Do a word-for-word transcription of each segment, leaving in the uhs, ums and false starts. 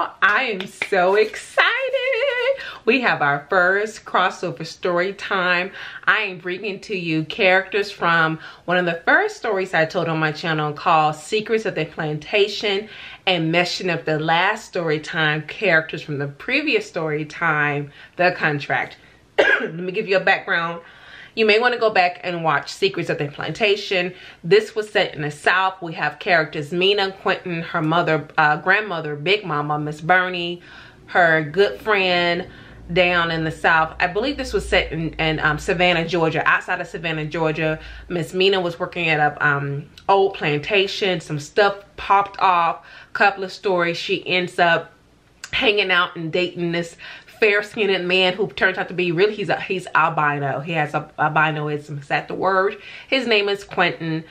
y'all. I am so excited. We have our first crossover story time. I am bringing to you characters from one of the first stories I told on my channel called Secrets of the Plantation, and meshing up the last story time characters from the previous story time, The Contract. Let me give you a background. You may want to go back and watch Secrets of the Plantation. This was set in the South. We have characters Mina, Quentin, her mother, uh, grandmother, Big Mama, Miss Bernie, her good friend down in the South. I believe this was set in, in um, Savannah, Georgia. Outside of Savannah, Georgia, Miss Mina was working at a um, old plantation. Some stuff popped off. Couple of stories. She ends up hanging out and dating this fair-skinned man who turns out to be really he's a, he's albino. He has a albinoism. Is that the word? His name is Quentin.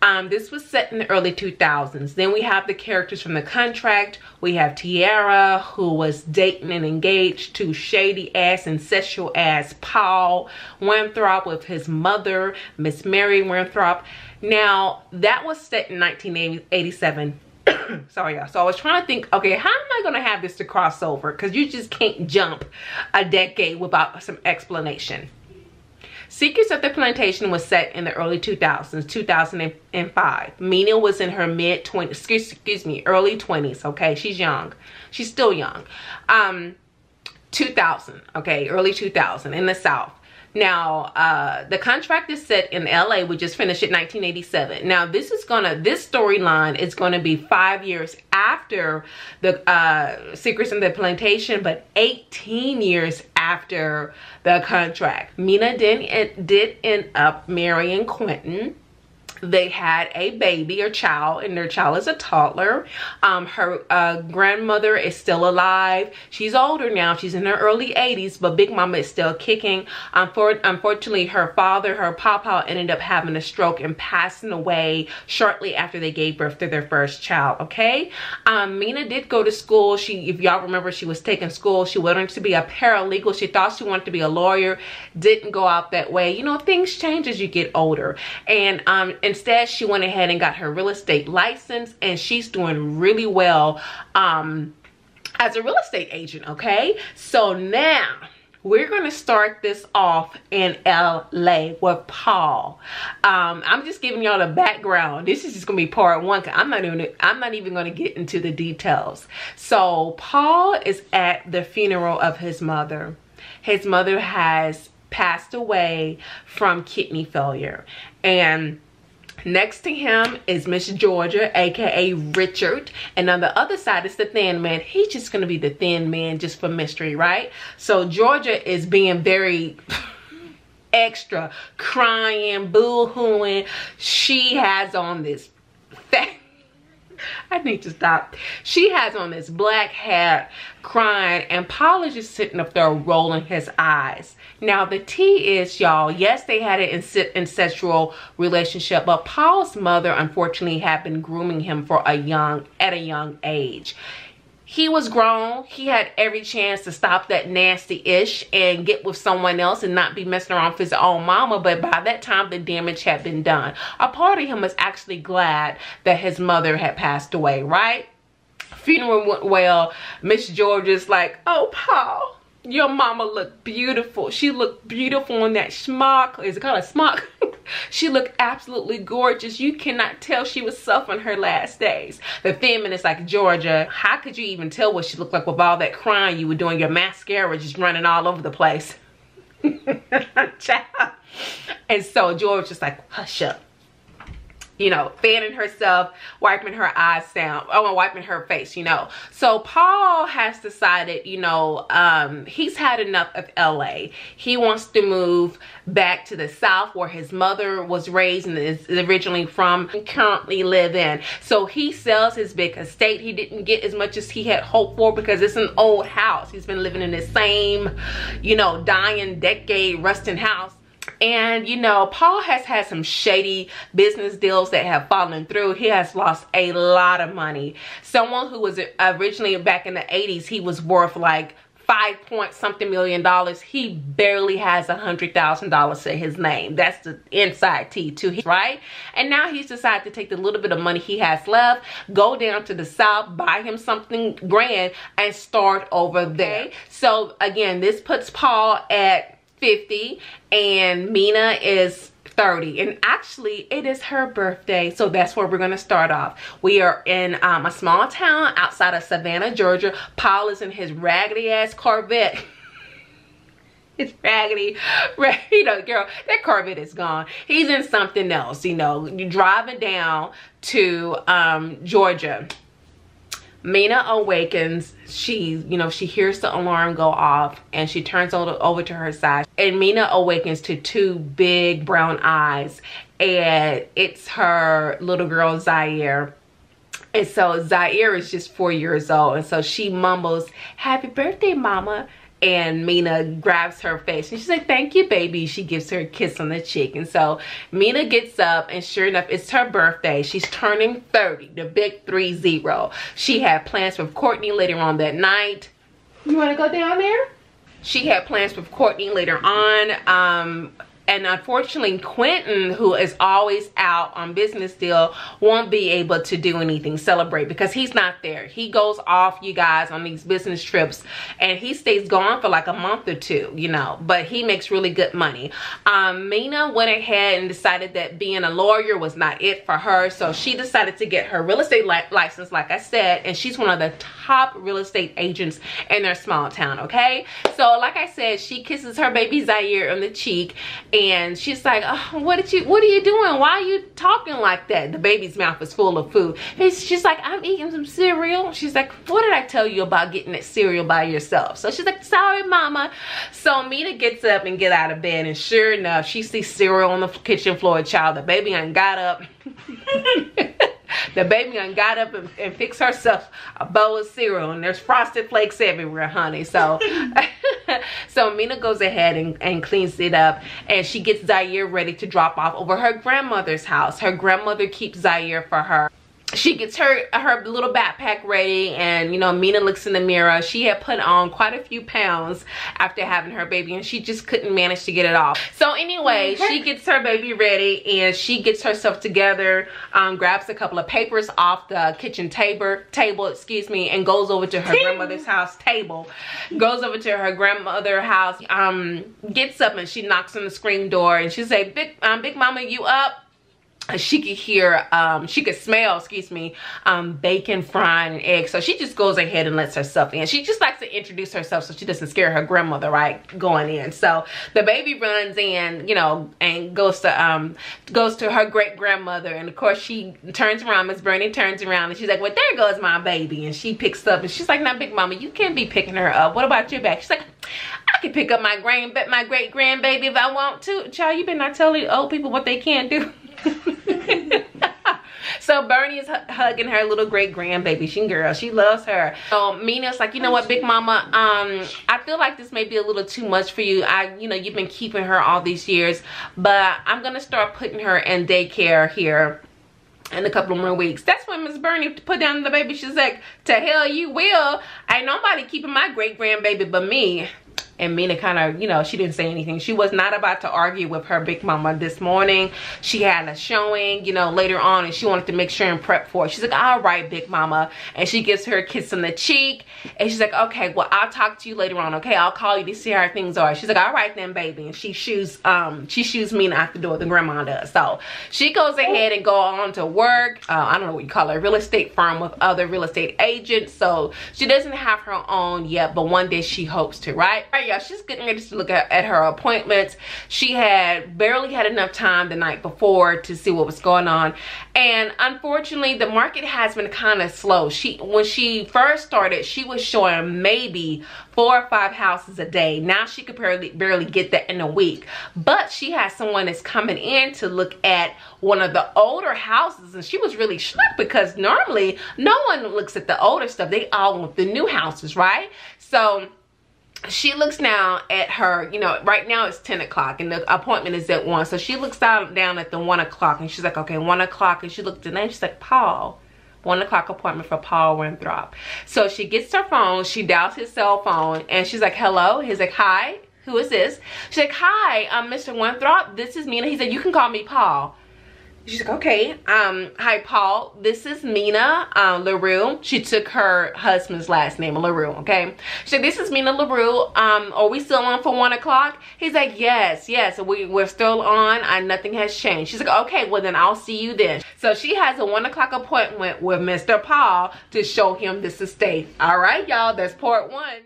Um, this was set in the early two thousands. Then we have the characters from The Contract. We have Tiara, who was dating and engaged to shady ass and sexual ass Paul Winthrop with his mother, Miss Mary Winthrop. Now that was set in nineteen eighty-seven. Sorry y'all. So I was trying to think, okay, how am I going to have this to cross over? Because you just can't jump a decade without some explanation. Secrets of the Plantation was set in the early two thousands, two thousand five. Mina was in her mid twenties, excuse, excuse me, early twenties, okay? She's young. She's still young. Um, two thousand, okay, early two thousand in the South. Now, uh, The Contract is set in L A. We just finished it, nineteen eighty-seven. Now, this is gonna, this storyline is gonna be five years after the uh, Secrets of the Plantation, but eighteen years after The Contract. Mina did, did end up marrying Quentin. They had a baby or child, and their child is a toddler. Um, her uh, grandmother is still alive. She's older now. She's in her early eighties, but Big Mama is still kicking. Um, for, unfortunately, her father, her papa, ended up having a stroke and passing away shortly after they gave birth to their first child, okay? Um, Mina did go to school. She, if y'all remember, she was taking school. She wanted to be a paralegal. She thought she wanted to be a lawyer. Didn't go out that way. You know, things change as you get older. And, um, instead, she went ahead and got her real estate license, and she's doing really well um, as a real estate agent, okay? So now, we're going to start this off in L A with Paul. Um, I'm just giving y'all the background. This is just going to be part one. I'm not even, I'm not even going to get into the details. So, Paul is at the funeral of his mother. His mother has passed away from kidney failure, and next to him is Miss Georgia, aka Richard, and on the other side is the thin man. He's just gonna be the thin man just for mystery, right? So Georgia is being very extra, crying, boo-hooing. She has on this fat I need to stop. She has on this black hat, crying, and Paul is just sitting up there rolling his eyes. Now, the tea is, y'all, yes, they had an incestual relationship, but Paul's mother, unfortunately, had been grooming him for a young, at a young age. He was grown. He had every chance to stop that nasty-ish and get with someone else and not be messing around with his own mama. But by that time, the damage had been done. A part of him was actually glad that his mother had passed away, right? Funeral went well. Miss Georgia's like, oh, Paul, your mama looked beautiful. She looked beautiful in that smock. Is it called a smock? She looked absolutely gorgeous. You cannot tell she was suffering her last days. The feminist's like, Georgia, how could you even tell what she looked like with all that crying you were doing? Your mascara just running all over the place. Child. And so Georgia's like, hush up. You know, fanning herself, wiping her eyes down. Oh, and wiping her face, you know. So Paul has decided, you know, um, he's had enough of L A. He wants to move back to the South where his mother was raised and is originally from and currently live in. So he sells his big estate. He didn't get as much as he had hoped for because it's an old house. He's been living in the same, you know, dying decade rusting house. And, you know, Paul has had some shady business deals that have fallen through. He has lost a lot of money. Someone who was originally back in the eighties, he was worth like five point something million dollars, he barely has a hundred thousand dollars to his name. That's the inside tea to him, right? And now he's decided to take the little bit of money he has left, go down to the South, buy him something grand, and start over there. So again, this puts Paul at fifty and Mina is thirty, and actually it is her birthday, so that's where we're going to start off. We are in um, a small town outside of Savannah, Georgia. Paul is in his raggedy ass Corvette. It's raggedy, right? You know, girl, that Corvette is gone. He's in something else, you know, driving down to um, Georgia. Mina awakens. She, you know, she hears the alarm go off and she turns over, over to her side. And Mina awakens to two big brown eyes, and it's her little girl Zaire. And so Zaire is just four years old, and so she mumbles, "Happy birthday, Mama." And Mina grabs her face and she's like, "Thank you, baby." She gives her a kiss on the cheek. And so Mina gets up, and sure enough, it's her birthday. She's turning thirty, the big three zero. She had plans with Courtney later on that night. You want to go down there? She had plans with Courtney later on. Um, and unfortunately, Quentin, who is always out on business deal, won't be able to do anything, celebrate, because he's not there. He goes off, you guys, on these business trips, and he stays gone for like a month or two, you know, but he makes really good money. Um, Mina went ahead and decided that being a lawyer was not it for her, so she decided to get her real estate li- license, like I said, and she's one of the top real estate agents in their small town, okay? So, like I said, she kisses her baby Zaire on the cheek, and she's like, "Oh, what did you what are you doing? Why are you talking like that?" The baby's mouth is full of food. She's like, "I'm eating some cereal." She's like, "What did I tell you about getting that cereal by yourself?" So she's like, "Sorry, Mama." So Mina gets up and get out of bed, and sure enough, she sees cereal on the kitchen floor. Child, the baby ain't got up. The baby done got up and, and fixed herself a bowl of cereal, and there's Frosted Flakes everywhere, honey. So so Mina goes ahead and, and cleans it up, and she gets Zaire ready to drop off over her grandmother's house. Her grandmother keeps Zaire for her. She gets her her little backpack ready, and you know, Mina looks in the mirror. She had put on quite a few pounds after having her baby, and she just couldn't manage to get it off. So anyway, she gets her baby ready, and she gets herself together, um, grabs a couple of papers off the kitchen table, table, excuse me, and goes over to her grandmother's house table. Goes over to her grandmother's house, um, gets up, and she knocks on the screen door, and she say, "Big, um, Big Mama, you up?" She could hear, um, she could smell, excuse me, um, bacon, frying, and eggs. So she just goes ahead and lets herself in. She just likes to introduce herself so she doesn't scare her grandmother, right, going in. So the baby runs in, you know, and goes to um, goes to her great-grandmother. And, of course, she turns around. Miss Bernie turns around, and she's like, "Well, there goes my baby." And she picks up, and she's like, "Now, Big Mama, you can't be picking her up. What about your back?" She's like, "I can pick up my grand, my great-grandbaby if I want to." Child, you better not tell these old people what they can't do. So Bernie is hugging her little great grandbaby. She girl, she loves her. So Mina's like, "You know what, Big Mama, um, I feel like this may be a little too much for you. I, you know, you've been keeping her all these years, but I'm gonna start putting her in daycare here in a couple more weeks." That's when Miss Bernie put down the baby. She's like, "To hell you will. Ain't nobody keeping my great grandbaby but me." And Mina kind of, you know, she didn't say anything. She was not about to argue with her Big Mama this morning. She had a showing, you know, later on, and she wanted to make sure and prep for it. She's like, "All right, Big Mama." And she gives her a kiss on the cheek. And she's like, "Okay, well, I'll talk to you later on, okay? I'll call you to see how things are." She's like, "All right then, baby." And she shoes, um, she shoes Mina out the door, the grandma does. So she goes ahead and go on to work. Uh, I don't know what you call it, a real estate firm with other real estate agents. So she doesn't have her own yet, but one day she hopes to, right? All right. Yeah, she's getting ready to look at, at her appointments. She had barely had enough time the night before to see what was going on, and unfortunately the market has been kind of slow. She when she first started, she was showing maybe four or five houses a day. Now she could barely, barely get that in a week, but she has someone that's coming in to look at one of the older houses, and she was really shocked because normally no one looks at the older stuff. They all want the new houses, right? So she looks now at her, you know, right now it's ten o'clock and the appointment is at one. So she looks down, down at the one o'clock, and she's like, "Okay, one o'clock. And she looked at the name. She's like, "Paul, one o'clock appointment for Paul Winthrop. So she gets her phone, she dials his cell phone, and she's like, hello. He's like, hi, who is this? She's like, hi, I'm Mister Winthrop, this is Mina. He said, you can call me Paul. She's like, okay, um, hi, Paul, this is Mina uh, LaRue. She took her husband's last name, LaRue, okay? She's like, this is Mina LaRue. Um, are we still on for one o'clock? He's like, yes, yes, we, we're still on. I, nothing has changed. She's like, okay, well, then I'll see you then. So she has a one o'clock appointment with Mister Paul to show him this estate. All right, y'all, that's part one.